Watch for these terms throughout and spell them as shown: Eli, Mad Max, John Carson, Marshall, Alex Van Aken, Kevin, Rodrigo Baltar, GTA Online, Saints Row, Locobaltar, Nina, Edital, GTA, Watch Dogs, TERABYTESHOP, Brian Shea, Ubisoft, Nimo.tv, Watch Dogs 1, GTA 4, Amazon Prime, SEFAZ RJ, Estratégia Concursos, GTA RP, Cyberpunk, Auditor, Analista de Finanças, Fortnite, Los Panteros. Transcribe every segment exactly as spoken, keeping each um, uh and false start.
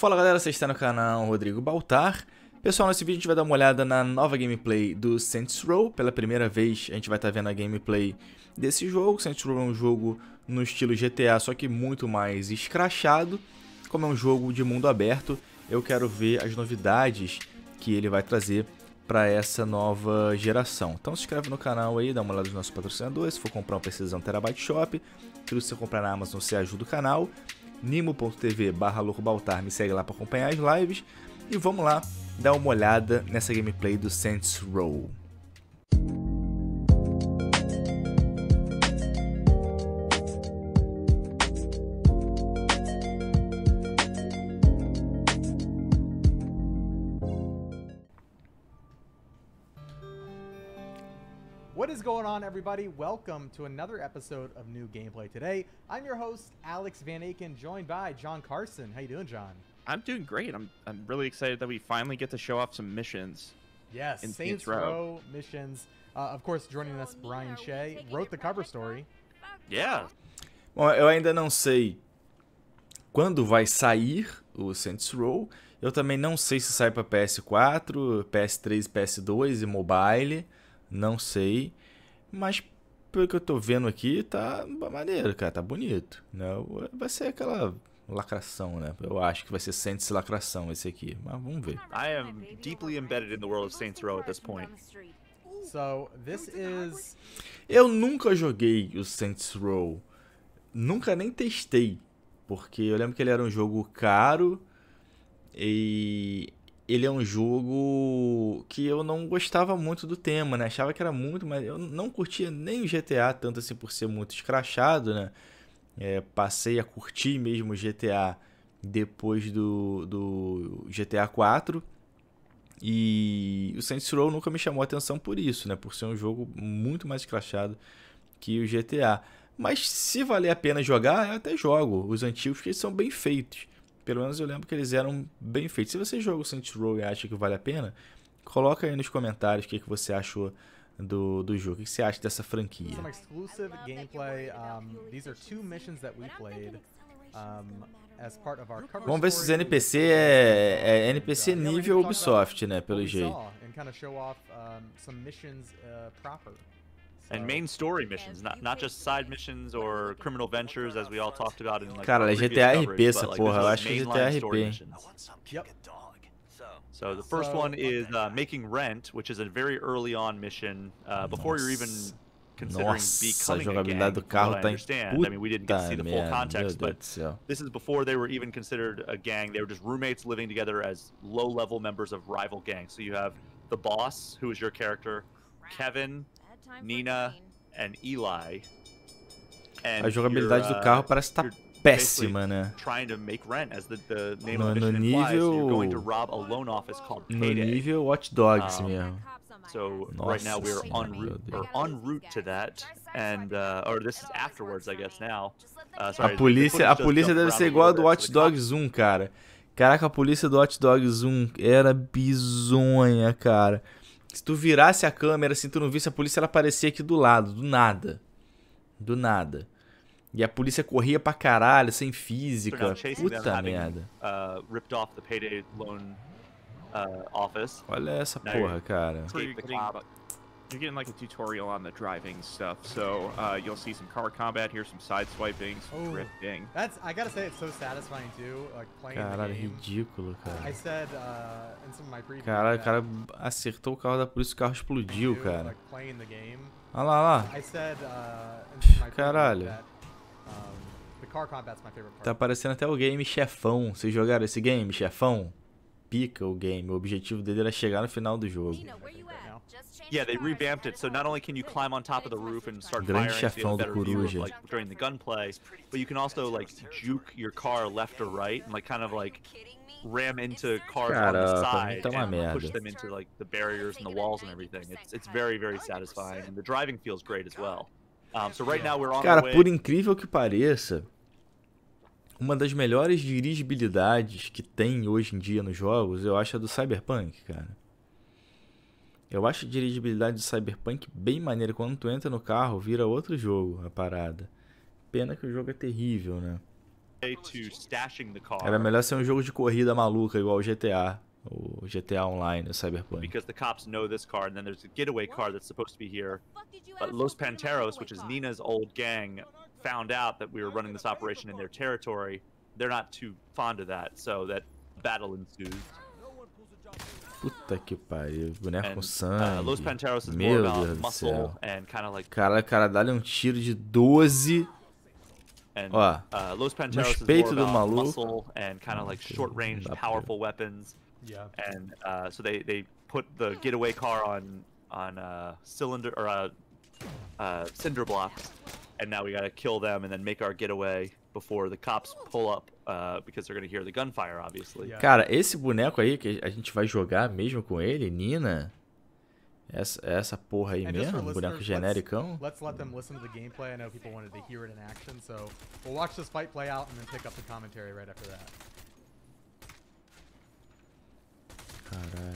Fala galera, você está no canal Rodrigo Baltar. Pessoal, nesse vídeo a gente vai dar uma olhada na nova gameplay do Saints Row. Pela primeira vez a gente vai estar vendo a gameplay desse jogo. Saints Row é um jogo no estilo G T A, só que muito mais escrachado. Como é um jogo de mundo aberto, eu quero ver as novidades que ele vai trazer para essa nova geração. Então se inscreve no canal aí, dá uma olhada nos nossos patrocinadores. Se for comprar um precisão TERABYTESHOP, se você comprar na Amazon você ajuda o canal. Nimo.tv barra loucobaltar, me segue lá para acompanhar as lives. E vamos lá dar uma olhada nessa gameplay do Saints Row. What is going on, everybody? Welcome to another episode of New Gameplay Today. I'm your host, Alex Van Aken, joined by John Carson. How you doing, John? I'm doing great. I'm, I'm really excited that we finally get to show off some missions. Yes, Saints Row. Row missions. Uh, of course, joining us, Brian Shea, wrote the cover story. Yeah. Bom, eu ainda não sei quando vai sair o Saints Row. Eu também não sei se sai para P S quatro, P S três, P S dois e mobile. Não sei, mas pelo que eu tô vendo aqui, tá maneiro, cara, tá bonito, né? Vai ser aquela lacração, né? Eu acho que vai ser Saints lacração esse aqui, mas vamos ver. I am deeply embedded in the world of Saints Row at this point. So, this is... Eu nunca joguei o Saints Row, nunca nem testei, porque eu lembro que ele era um jogo caro e... Ele é um jogo que eu não gostava muito do tema, né? Achava que era muito, mas eu não curtia nem o G T A, tanto assim por ser muito escrachado, né? É, passei a curtir mesmo o G T A depois do, do G T A quatro. E o Saints Row nunca me chamou a atenção por isso, né? Por ser um jogo muito mais escrachado que o G T A. Mas se valer a pena jogar, eu até jogo. Os antigos, porque eles são bem feitos. Pelo menos eu lembro que eles eram bem feitos. Se você joga o Saints Row e acha que vale a pena, coloca aí nos comentários o que, que você achou do, do jogo. O que, que você acha dessa franquia? Some exclusive gameplay. Um, these are two missions that we played, um, as part of our cover. Vamos ver se os N P C é, é N P C nível Ubisoft, né? Pelo jeito. And main story missions, not not just side missions or criminal ventures as we all talked about in like. Cara, é G T A R P essa porra, eu acho que é G T A R P. So the first one is uh, making rent, which is a very early on mission uh, before you're even considering becoming a gang. Nossa, a jogabilidade do carro tá em... I mean, we didn't get to see the full context, but this is before they were even considered a gang. They were just roommates living together as low-level members of rival gangs. So you have the boss, who is your character, Kevin, Nina and Eli. And a jogabilidade uh, do carro parece estar tá péssima, né? No, no nível, no nível Watch Dogs um, mesmo. So Nossa right now we're on route, we're on route to that, and uh, or this is afterwards, I guess now. Uh, sorry, a polícia, a polícia deve ser igual a do Watch Dogs um, cara. Caraca, a polícia do Watch Dogs um era bizonha, cara. Se tu virasse a câmera, assim, tu não visse a polícia, ela aparecia aqui do lado, do nada. Do nada. E a polícia corria pra caralho, sem física. Puta merda. Olha essa porra, cara. You're getting like a tutorial on the driving stuff, so uh, you'll see some car combat here, some side swiping, some oh, drifting. That's I gotta say, it's so satisfying too, like playing. Caralho, ridículo, cara. I said uh, in some of my previews. Caralho, o cara acertou o carro da polícia, o carro explodiu, do, cara. Like playing the game. Olha lá, olha lá. I said, uh, in some of my previews. Caralho. That, um, the car combat's my favorite part. Tá parecendo até o game Chefão. Vocês jogaram esse game Chefão? Pica o game. O objetivo dele era chegar no final do jogo. Yeah, they revamped it, so not only can you climb on top of the roof and start firing to get a better view of, like, during the gunplay, but you can also like juke your car left or right and like kind of like ram into cars on the side and push them into like the barriers and the walls and everything. It's it's very very satisfying and the driving feels great as well. Um, so right now we're on. Cara, por incrível que pareça, uma das melhores dirigibilidades que tem hoje em dia nos jogos, eu acho, é do Cyberpunk, cara. Eu acho a dirigibilidade do Cyberpunk bem maneira. Quando tu entra no carro, vira outro jogo a parada. Pena que o jogo é terrível, né? Era melhor ser um jogo de corrida maluca igual o G T A, o G T A Online, o Cyberpunk. Because the cops know this car and then there's a getaway car that's supposed to be here. But Los Panteros, which is Nina's old gang, found out that we were running this operation in their territory. They're not too fond of that, so that battle ensues. Puta que pariu, boneco com sangue. Meu Deus do céu. Cara, cara, dá-lhe um tiro de doze. Ó, no peito do maluco. And uh, so they they put the getaway car on on uh, cylinder or uh, uh, cinder blocks, and now we gotta kill them and then make our getaway before the cops pull up uh, because they're gonna hear the gunfire, obviously. Cara, esse boneco aí que a gente vai jogar mesmo com ele, Nina. Essa essa porra aí mesmo, um boneco genericão. Let's let them listen to the gameplay. I know people wanted to hear it in action, so we'll watch this fight play out and then pick up the commentary right after that. Caralho.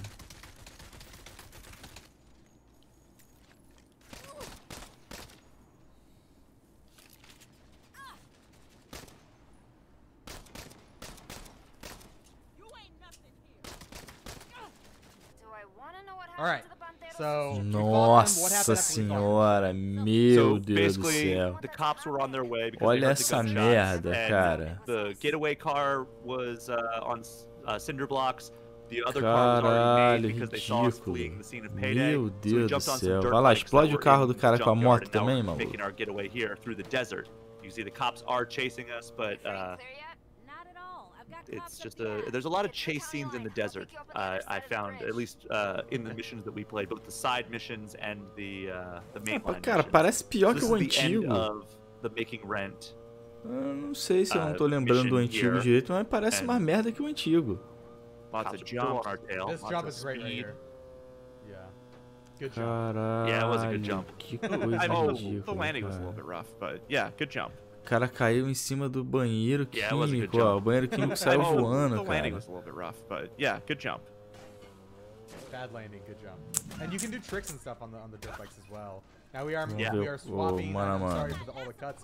Nossa senhora, meu Deus do céu. Olha essa merda, cara. Caralho, ridículo. Meu Deus do céu. Vai lá, explode o carro do cara com a moto também, maluco. It's just a, there's a lot of chase scenes in the desert. Uh, I found at least uh, in the missions that we played, both the side missions and the uh, the mainline. Ah, cara, parece pior que o antigo. Eu não sei se eu não tô lembrando do antigo direito, mas parece mais merda que o antigo. Caralho, que coisa ridícula. O cara caiu em cima do banheiro químico, ó. O banheiro químico saiu voando, cara.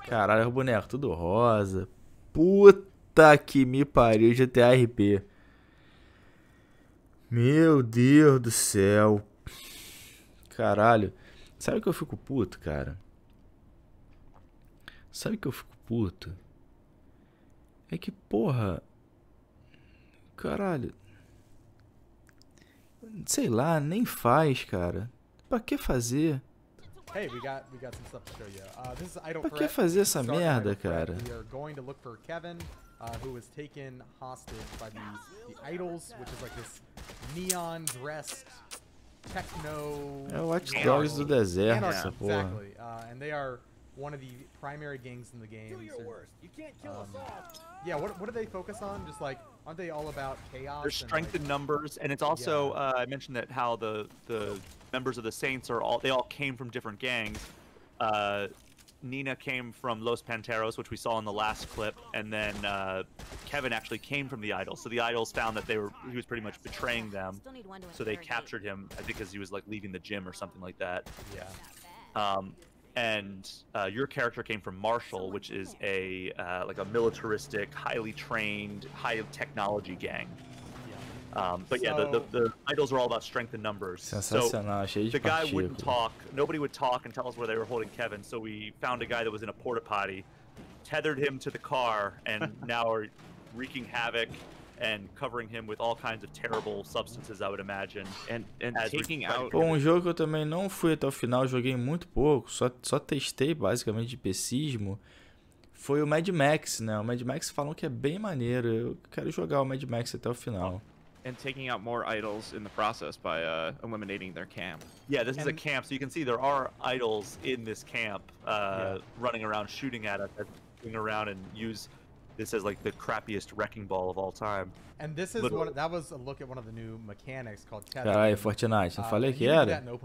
Caralho, o boneco tudo rosa. Puta que me pariu, G T A R P. Meu Deus do céu. Caralho. Sabe o que eu fico puto, cara? Sabe que eu fico puto? É que, porra... Caralho... Sei lá, nem faz, cara. Pra que fazer? Pra que fazer essa merda, cara? É o Watch Dogs do deserto, essa porra. One of the primary gangs in the game. Yeah, what what do they focus on? Just like, aren't they all about chaos? There's strength in numbers, and it's also uh, I mentioned that how the the members of the Saints are all they all came from different gangs. Uh, Nina came from Los Panteros, which we saw in the last clip, and then uh, Kevin actually came from the Idols. So the Idols found that they were he was pretty much betraying them, so they captured him. I think because he was like leaving the gym or something like that. Yeah. Um, And uh, your character came from Marshall, which is a uh, like a militaristic, highly trained, high technology gang. Um, but yeah, the, the, the idols are all about strength and numbers. So the guy wouldn't talk. Nobody would talk and tell us where they were holding Kevin. So we found a guy that was in a porta potty, tethered him to the car, and now are wreaking havoc and covering him with all kinds of terrible substances, I would imagine. And, and taking out... Bom, um jogo que eu também não fui até o final, joguei muito pouco, só, só testei basicamente de pessismo, foi o Mad Max, né? O Mad Max falam que é bem maneiro, eu quero jogar o Mad Max até o final. And taking out more idols in the process by uh, eliminating their camp. Yeah, this and, is a camp, so you can see there are idols in this camp uh, yeah. running around, shooting at us, running around and use... This is like the crappiest wrecking ball of all time. And this is one. That was a look at one of the new mechanics called tether. Caralho, Fortnite. Eu falei que era. O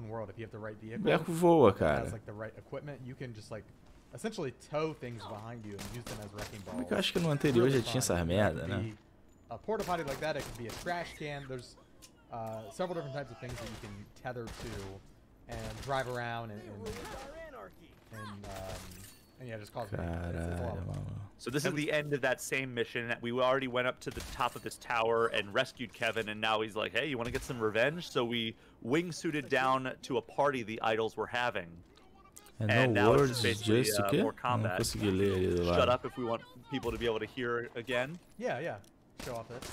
boneco voa, cara. Como que eu acho que no anterior já tinha essa merda, né? A porta potty like that, it could be a trash can. There's uh, several different types of things that you can tether to and drive around and. and, and, and um, yeah, just calls me. So this is the end of that same mission. We already went up to the top of this tower and rescued Kevin, and now he's like, hey, you want to get some revenge? So we wingsuited down to a party the idols were having. And, and no now words, it's just basically uh, more combat. Shut up if we want people to be able to hear again. Yeah, yeah. Show off this.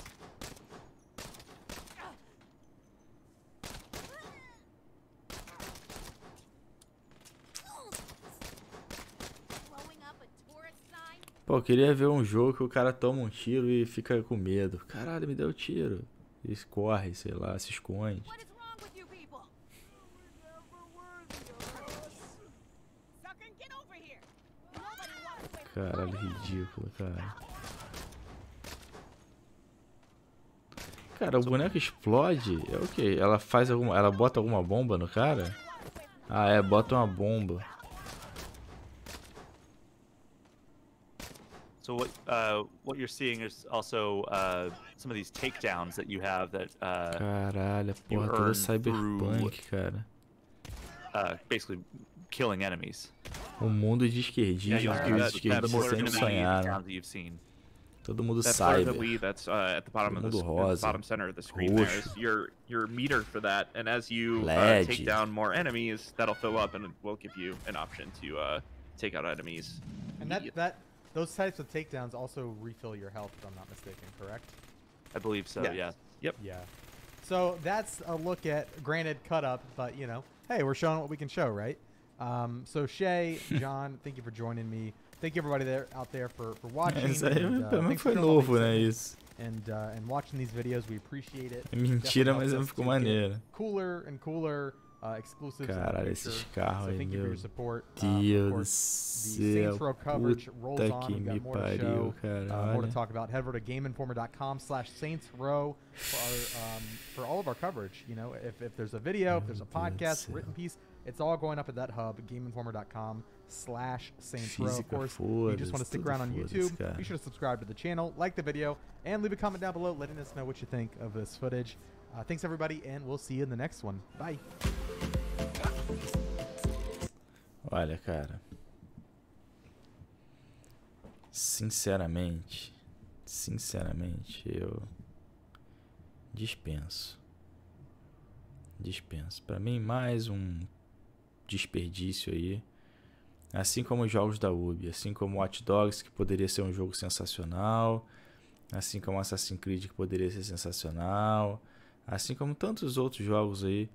Pô, eu queria ver um jogo que o cara toma um tiro e fica com medo. Caralho, me deu tiro. E corre, sei lá, se esconde. Caralho, ridículo, cara. Cara, o boneco explode. É o quê? Ela faz alguma. Ela bota alguma bomba no cara? Ah, é, bota uma bomba. So what uh, what you're seeing is also uh, some of these takedowns that you have that uh, Caralho, you porra, earn Cyberpunk, through, cara. Uh, basically killing enemies. O mundo de esquerdinha, yeah, esquerdinha sonhada. Todo mundo sabe. That's uh, at the bottom of the, the bottom center of the screen. There is your your meter for that, and as you uh, take down more enemies, that'll fill up, and it will give you an option to uh, take out enemies. And that that. Those types of takedowns also refill your health, if I'm not mistaken, correct? I believe so, yeah. yeah. Yep. Yeah. So that's a look at, granted, cut up, but, you know, hey, we're showing what we can show, right? Um, so, Shea, John, thank you for joining me. Thank you, everybody there out there, for, for watching. and, uh, thanks for novo, né, isso. And, uh, and watching these videos. We appreciate it. É mentira, mas não ficou maneiro. Cooler and cooler. Uh, exclusive Caralho, esses carros so aí, meu Deus do céu, puta que me pariu, caralho. Head over to game informer dot com slash Saints Row for, our, um, for all of our coverage, you know, if, if there's a video, if there's a podcast, written piece, it's all going up at that hub, game informer dot com slash Saints Row. Of course, if you just want to stick around on YouTube, cara. Be sure to subscribe to the channel, like the video, and leave a comment down below letting us know what you think of this footage. Uh, thanks everybody, and we'll see you in the next one. Bye. Olha, cara. Sinceramente, sinceramente, eu dispenso. Dispenso. Pra mim, mais um desperdício aí. Assim como os jogos da Ubi, assim como Watch Dogs, que poderia ser um jogo sensacional, assim como Assassin's Creed, que poderia ser sensacional. Assim como tantos outros jogos aí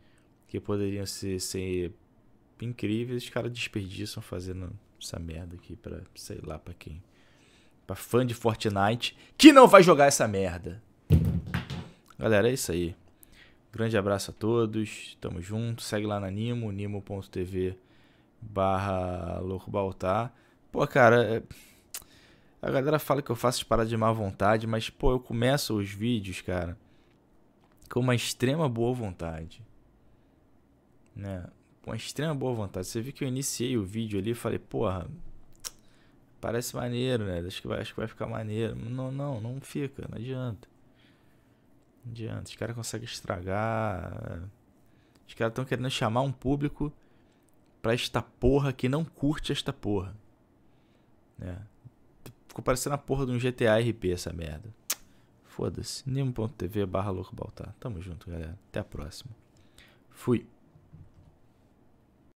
que poderiam ser, ser incríveis, os caras desperdiçam fazendo essa merda aqui pra, sei lá, pra quem. Pra fã de Fortnite que não vai jogar essa merda. Galera, é isso aí. Grande abraço a todos, tamo junto. Segue lá na Nimo, Nimo ponto T V barra Louco Baltar. Pô, cara, a galera fala que eu faço as paradas de má vontade, mas, pô, eu começo os vídeos, cara, com uma extrema boa vontade, né? Com uma extrema boa vontade. Você viu que eu iniciei o vídeo ali e falei, porra, parece maneiro, né? Acho que vai, acho que vai ficar maneiro. Não, não, não fica, não adianta. Não adianta, os caras conseguem estragar. Os caras estão querendo chamar um público pra esta porra que não curte esta porra, né? Ficou parecendo a porra de um G T A R P essa merda. Foda-se, Nimo ponto T V barra Louco Baltar. Tamo junto, galera. Até a próxima. Fui.